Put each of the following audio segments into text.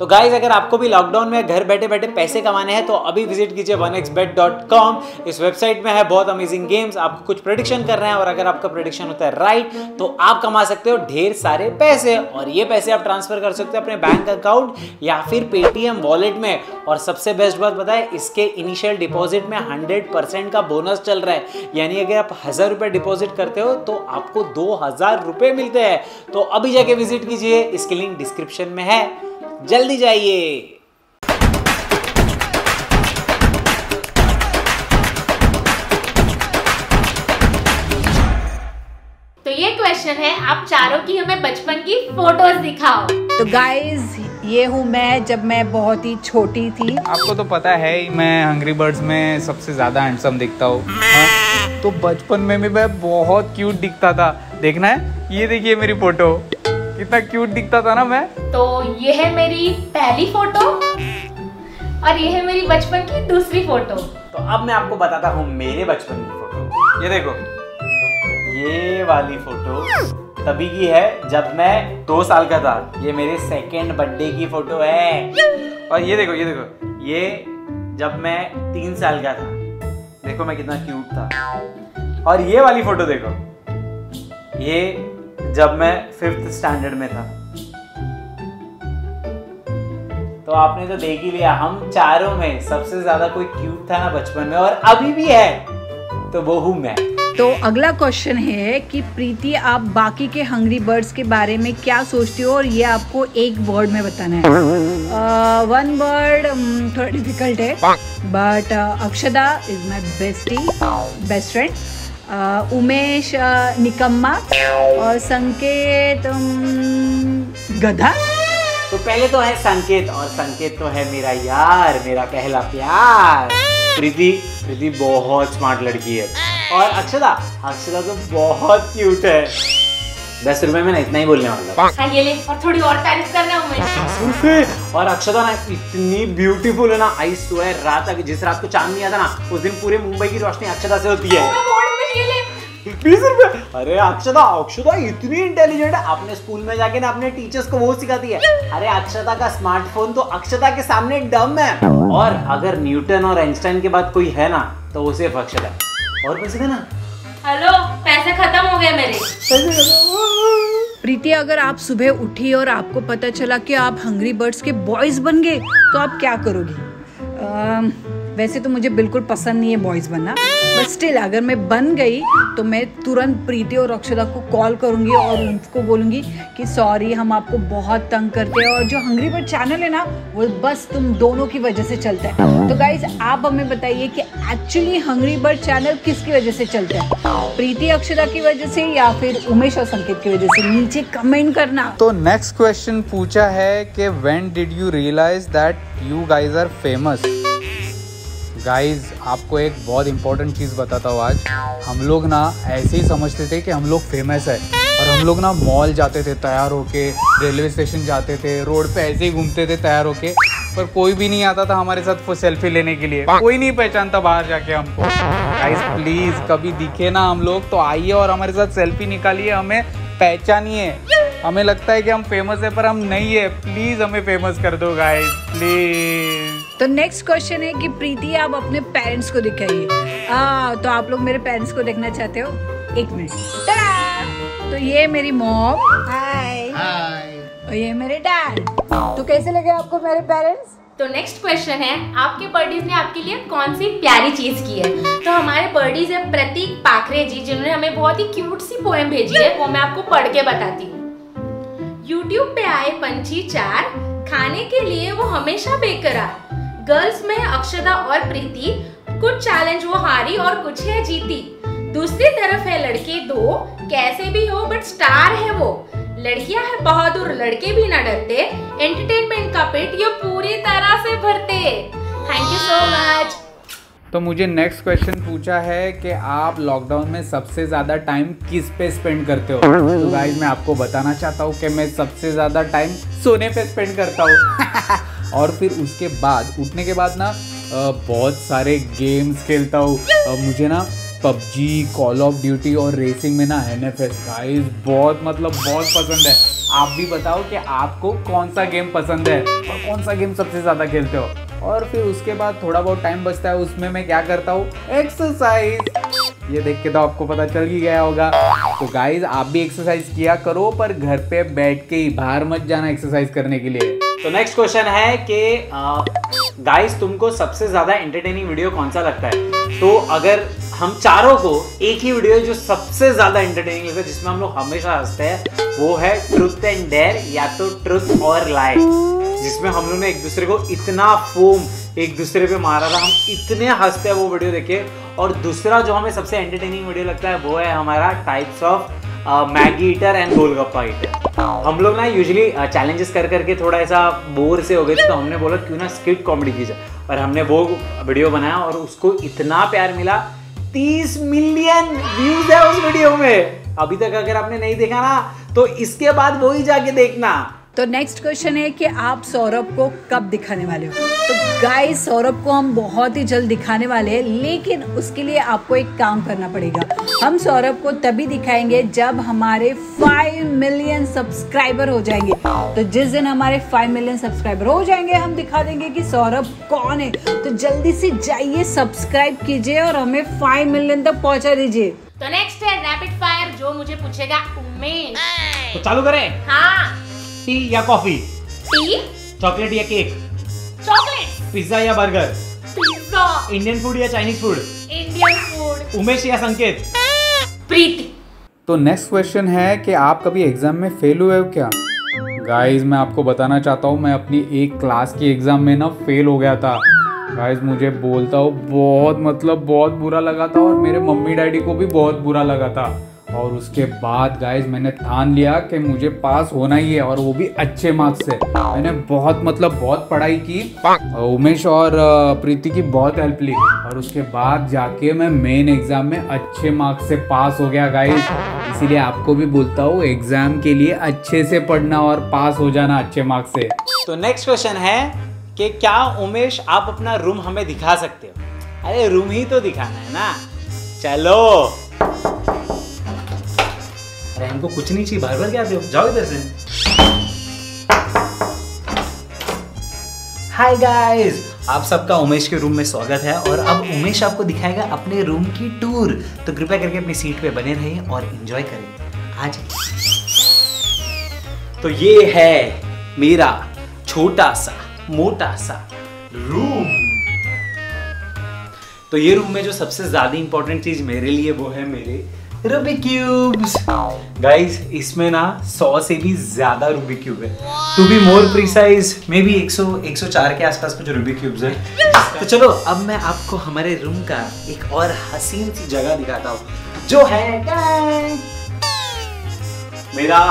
तो गाइज अगर आपको भी लॉकडाउन में घर बैठे बैठे पैसे कमाने हैं तो अभी विजिट कीजिए 1xbet.com। इस वेबसाइट में है बहुत अमेजिंग गेम्स, आपको कुछ प्रेडिक्शन कर रहे हैं और अगर आपका प्रेडिक्शन होता है राइट तो आप कमा सकते हो ढेर सारे पैसे और ये पैसे आप ट्रांसफर कर सकते हो अपने बैंक अकाउंट या फिर पेटीएम वॉलेट में। और सबसे बेस्ट बात पता है, इसके इनिशियल डिपॉजिट में 100% का बोनस चल रहा है, यानी अगर आप 1000 रुपये डिपॉजिट करते हो तो आपको 2000 रुपये मिलते हैं। तो अभी जाके विजिट कीजिए, इसकी लिंक डिस्क्रिप्शन में है, जल्दी जाइए। तो ये क्वेश्चन है, आप चारों की हमें बचपन की फोटोज दिखाओ। तो गाइज ये हूँ मैं जब मैं बहुत ही छोटी थी। आपको तो पता है ही मैं हंग्री बर्ड्स में सबसे ज्यादा हैंडसम दिखता हूँ, तो बचपन में भी मैं बहुत क्यूट दिखता था। देखना है, ये देखिए मेरी फोटो, कितना क्यूट दिखता था ना मैं। तो ये है मेरी पहली फोटो और ये है मेरी बचपन की दूसरी फोटो। तो अब मैं आपको बताता हूँ मेरे बचपन की फोटो। ये देखो, ये वाली फोटो तभी की है जब मैं 2 साल का था। ये मेरे सेकेंड बर्थडे की फोटो है। और ये देखो, ये देखो, ये जब मैं 3 साल का था, देखो मैं कितना क्यूट था। और ये वाली फोटो देखो, ये जब मैं 5th स्टैंडर्ड में था। तो आपने तो देख ही लिया, हम चारों में सबसे ज्यादा कोई क्यूट था ना बचपन में और अभी भी है, तो वो हूँ मैं। तो अगला क्वेश्चन है कि प्रीति, आप बाकी के हंग्री बर्ड्स के बारे में क्या सोचती हो और ये आपको एक वर्ड में बताना है। 1 वर्ड थोड़ा डिफिकल्ट है, but Akshada is my best friend, Umesh निकम्मा और संकेत गधा। तो पहले तो है संकेत, और संकेत तो है मेरा यार, मेरा कहला प्यार। प्रीति बहुत स्मार्ट लड़की है और अक्षदा तो बहुत क्यूट है। 10 रुपए में ना इतना ही बोलने वाला, ये ले और थोड़ी और तारीफ करना उमेश। और अक्षदा ना इतनी ब्यूटीफुल है ना, आई स्वेयर रात तक, जिस रात को चांद नहीं आता ना उस दिन पूरे मुंबई की रोशनी अक्षदा से होती है। 20 रुपए। अरे अक्षदा इतनी इंटेलिजेंट है, आपने स्कूल में जाके ना अपने टीचर्स को वो सिखाती है। अरे अक्षदा का स्मार्टफोन तो अक्षदा के सामने डम है। और अगर न्यूटन और आइंस्टाइन के बाद कोई है ना तो वो सिर्फ अक्षदा। और पैसे का ना, हेलो पैसे खत्म हो गए मेरे। प्रीति, अगर आप सुबह उठी और आपको पता चला कि आप हंग्री बर्ड्स के बॉयज बन गए तो आप क्या करोगी? वैसे तो मुझे बिल्कुल पसंद नहीं है बॉयज बनना, बट स्टिल अगर मैं बन गई तो मैं तुरंत प्रीति और अक्षदा को कॉल करूंगी और उनको बोलूंगी कि सॉरी हम आपको बहुत तंग करते हैं और जो हंग्री बर्ड चैनल है ना वो बस तुम दोनों की वजह से चलता है। तो गाइज आप हमें बताइए कि एक्चुअली हंग्री बर्ड चैनल किसकी वजह से चलता है, प्रीति अक्षदा की वजह से या फिर उमेश और संकेत की वजह से? नीचे कमेंट करना। तो नेक्स्ट क्वेश्चन पूछा है कि when did you realise that you guys are famous. Guys आपको एक बहुत इंपॉर्टेंट चीज़ बताता हूँ आज। हम लोग ना ऐसे ही समझते थे कि हम लोग फेमस है और हम लोग ना मॉल जाते थे तैयार होके, रेलवे स्टेशन जाते थे, रोड पे ऐसे ही घूमते थे तैयार होके, पर कोई भी नहीं आता था हमारे साथ सेल्फी लेने के लिए, कोई नहीं पहचानता बाहर जाके हमको। गाइज प्लीज़ कभी दिखे ना हम लोग तो आइए और हमारे साथ सेल्फी निकालिए, हमें पहचानिए। हमें लगता है कि हम फेमस है पर हम नहीं है, प्लीज़ हमें फेमस कर दो गाइज प्लीज़। तो नेक्स्ट क्वेश्चन है कि प्रीति आप अपने पेरेंट्स को दिखाइए। तो आप लोग मेरे पेरेंट्स को देखना चाहते हो, 1 मिनट। तो ये मेरी मॉम, हाय हाय, और ये मेरे डैड। तो कैसे लगे आपको मेरे पेरेंट्स? तो नेक्स्ट क्वेश्चन है, आपके बर्डीज ने आपके लिए कौन सी प्यारी चीज की है? तो हमारे बर्डीज है प्रतीक पाखरे जी, जिन्होंने हमें बहुत ही क्यूट सी पोएम भेजी है, वो मैं आपको पढ़ के बताती हूँ। यूट्यूब पे आए पंछी 4, खाने के लिए वो हमेशा बेकरार। गर्ल्स में अक्षदा और प्रीति, कुछ चैलेंज वो हारी और कुछ है जीती। दूसरी तरफ है लड़के 2, कैसे भी हो बट स्टार है वो। लड़कियां है बहादुर, लड़के भी ना डरते, एंटरटेनमेंट का पेट ये पूरी तरह से भरते। Thank you so much. तो मुझे नेक्स्ट क्वेश्चन पूछा है कि आप लॉकडाउन में सबसे ज़्यादा टाइम किस पे स्पेंड करते हो? तो गाइस मैं आपको बताना चाहता हूँ कि मैं सबसे ज़्यादा टाइम सोने पे स्पेंड करता हूँ और फिर उसके बाद उठने के बाद ना बहुत सारे गेम्स खेलता हूँ। मुझे ना पबजी, कॉल ऑफ ड्यूटी और रेसिंग में ना एनएफएस गाइस बहुत पसंद है। आप भी बताओ कि आपको कौन सा गेम पसंद है और कौन सा गेम सबसे ज़्यादा खेलते हो। और फिर उसके बाद थोड़ा बहुत टाइम बचता है, उसमें मैं क्या करता हूँ, एक्सरसाइज। ये देख के तो आपको पता चल ही गया होगा। तो गाइज आप भी एक्सरसाइज किया करो, पर घर पे बैठ के ही, बाहर मत जाना एक्सरसाइज करने के लिए। तो नेक्स्ट क्वेश्चन है कि गाइज तुमको सबसे ज़्यादा एंटरटेनिंग वीडियो कौन सा लगता है। तो अगर हम चारों को एक ही वीडियो जो सबसे ज़्यादा एंटरटेनिंग लगता है, जिसमें हम लोग हमेशा हंसते हैं, वो है ट्रुथ एंड डेयर या तो ट्रुथ और लाइफ, जिसमें हम लोग ने एक दूसरे को इतना फोम एक दूसरे पे मारा था, हम इतने हंसते हैं वो वीडियो देखे। और दूसरा जो हमें सबसे एंटरटेनिंग वीडियो लगता है वो है हमारा types of Maggi eater and golgappa eater. हम लोग ना यूजुअली चैलेंजेस कर करके थोड़ा ऐसा बोर से हो गए थे, तो हमने बोला क्यों ना स्किट कॉमेडी की जाए, और हमने वो वीडियो बनाया और उसको इतना प्यार मिला, 30 मिलियन व्यूज है उस वीडियो में अभी तक। अगर आपने नहीं देखा ना तो इसके बाद वो ही जाके देखना। तो नेक्स्ट क्वेश्चन है कि आप सौरभ को कब दिखाने वाले हो। तो गाइस सौरभ को हम बहुत ही जल्द दिखाने वाले हैं, लेकिन उसके लिए आपको एक काम करना पड़ेगा। हम सौरभ को तभी दिखाएंगे जब हमारे 5 मिलियन सब्सक्राइबर हो जाएंगे। तो जिस दिन हमारे 5 मिलियन सब्सक्राइबर हो जाएंगे, हम दिखा देंगे कि सौरभ कौन है। तो जल्दी से जाइए, सब्सक्राइब कीजिए और हमें 5 मिलियन तक पहुँचा दीजिए। तो नेक्स्ट है रैपिड फायर, जो मुझे पूछेगा उमेश। तो चालू करें? हाँ। टी या कॉफी? टी। चॉकलेट या केक? चॉकलेट। पिज्जा या बर्गर? पिज्जा। इंडियन फूड या Chinese food? Indian food. Umesh या संकेत? प्रीति। तो नेक्स्ट क्वेश्चन है कि आप कभी एग्जाम में फेल हुए हो क्या? गाइस मैं आपको बताना चाहता हूँ, मैं अपनी एक क्लास की एग्जाम में ना फेल हो गया था। गाइस मुझे बोलता हूँ बहुत बुरा लगा था, और मेरे मम्मी डैडी को भी बहुत बुरा लगा था। और उसके बाद गाइज मैंने ठान लिया कि मुझे पास होना ही है, और वो भी अच्छे मार्क्स से। मैंने बहुत पढ़ाई की, उमेश और प्रीति की बहुत हेल्प ली, और उसके बाद जाके मैं मेन एग्जाम में अच्छे मार्क्स से पास हो गया गाइज। इसीलिए आपको भी बोलता हूँ एग्जाम के लिए अच्छे से पढ़ना और पास हो जाना अच्छे मार्क्स से। तो नेक्स्ट क्वेश्चन है कि क्या उमेश आप अपना रूम हमें दिखा सकते हो? अरे रूम ही तो दिखाना है ना, चलो। अरे हमको कुछ नहीं चाहिए, बार बार क्या आते हो, जाओ इधर से। हाय गाइस, आप सबका उमेश के रूम में स्वागत है, और अब उमेश आपको दिखाएगा अपने रूम की टूर। तो कृपया करके अपनी सीट पे बने रहिए और एंजॉय करें आज। तो ये है मेरा छोटा सा मोटा सा रूम। तो ये रूम में जो सबसे ज्यादा इंपॉर्टेंट चीज मेरे लिए वो है मेरे रूबिक क्यूब्स। गाइस इसमें ना 100 से भी ज्यादा रूबिक क्यूब है, to be more precise may be 104 के आसपास कुछ रूबिक क्यूब्स है। तो चलो अब मैं आपको हमारे रूम का एक और हसीन सी जगह दिखाता हूँ, जो है मेरा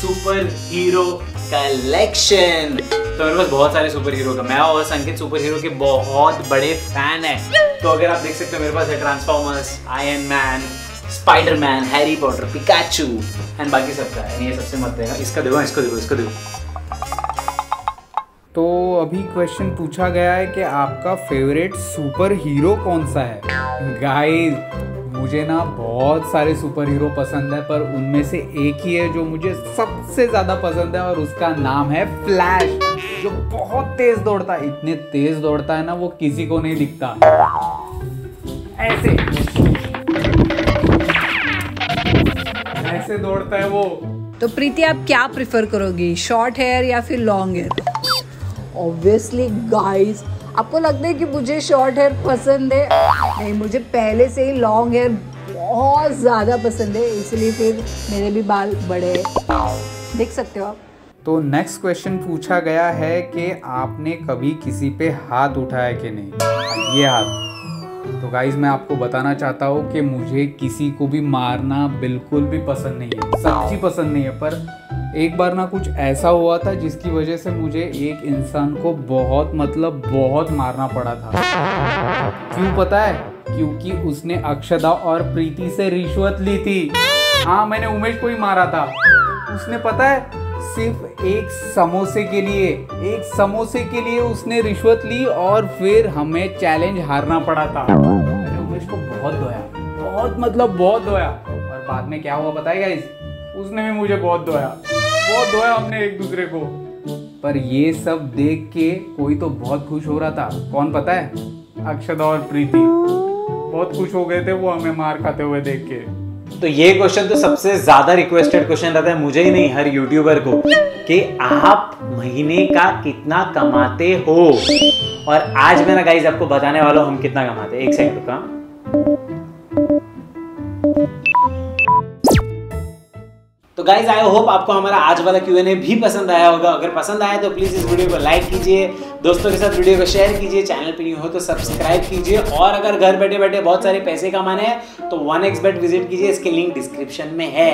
सुपर हीरो कलेक्शन। तो मेरे पास बहुत सारे सुपर हीरो का, मैं और संकेत सुपर हीरो के बहुत बड़े फैन है। तो अगर आप देख सकते हो मेरे पास है Transformers, Iron Man, Spiderman, Harry Potter, Pikachu and बाकी सबका है। ये सबसे मत देना, इसका देखो, इसको देखो, इसको देखो। तो अभी क्वेश्चन पूछा गया है कि आपका फेवरेट सुपर हीरो कौन सा है। गाइस मुझे ना बहुत सारे सुपर हीरो पसंद है, पर उनमें से एक ही है जो मुझे सबसे ज़्यादा पसंद है, और उसका नाम है फ्लैश, जो बहुत तेज़ दौड़ता है। इतने तेज़ दौड़ता है ना, वो किसी को नहीं दिखता ऐसे दौड़ता है वो। तो प्रीति आप क्या प्रिफर करोगी, शॉर्ट हेयर या फिर लॉन्ग हेयर? ऑब्वियसली गाइस आपको लगता है कि मुझे शॉर्ट हेयर पसंद है, नहीं, मुझे पहले से ही लॉन्ग हेयर बहुत ज़्यादा पसंद है, इसलिए फिर मेरे भी बाल बड़े हैं, देख सकते हो आप। तो नेक्स्ट क्वेश्चन पूछा गया है कि आपने कभी किसी पे हाथ उठाया कि नहीं, ये हाथ। तो गाइज मैं आपको बताना चाहता हूँ कि मुझे किसी को भी मारना बिल्कुल भी पसंद नहीं है, सच्ची पसंद नहीं है। पर एक बार ना कुछ ऐसा हुआ था जिसकी वजह से मुझे एक इंसान को बहुत मारना पड़ा था। क्यों पता है? क्योंकि उसने अक्षदा और प्रीति से रिश्वत ली थी। हाँ, मैंने उमेश को ही मारा था उसने, पता है, सिर्फ एक समोसे के लिए। एक समोसे के लिए उसने रिश्वत ली, और फिर हमें चैलेंज हारना पड़ा था। मैंने उमेश को बहुत धोया, बहुत धोया। और बाद में क्या हुआ पता है गाइस, उसने भी मुझे बहुत धोया हमने एक दूसरे को। पर ये सब देख के कोई तो बहुत खुश हो रहा था, कौन पता है? अक्षदा और प्रीति बहुत खुश हो गए थे वो हमें मार खाते हुए देख के। तो ये क्वेश्चन तो सबसे ज्यादा रिक्वेस्टेड क्वेश्चन रहता है, मुझे ही नहीं हर यूट्यूबर को, कि आप महीने का कितना कमाते हो। और आज मैं ना गाइस आपको बताने वाला हूं हम कितना कमाते हैं। एक सेकंड रुका। तो गाइज आई होप आपको हमारा आज वाला Q&A भी पसंद आया होगा। अगर पसंद आया तो प्लीज़ इस वीडियो को लाइक कीजिए, दोस्तों के साथ वीडियो को शेयर कीजिए, चैनल पे न्यू हो तो सब्सक्राइब कीजिए। और अगर घर बैठे बैठे बहुत सारे पैसे कमाने हैं तो 1xbet विजिट कीजिए, इसके लिंक डिस्क्रिप्शन में है।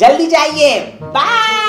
जल्दी जाइए, बाय।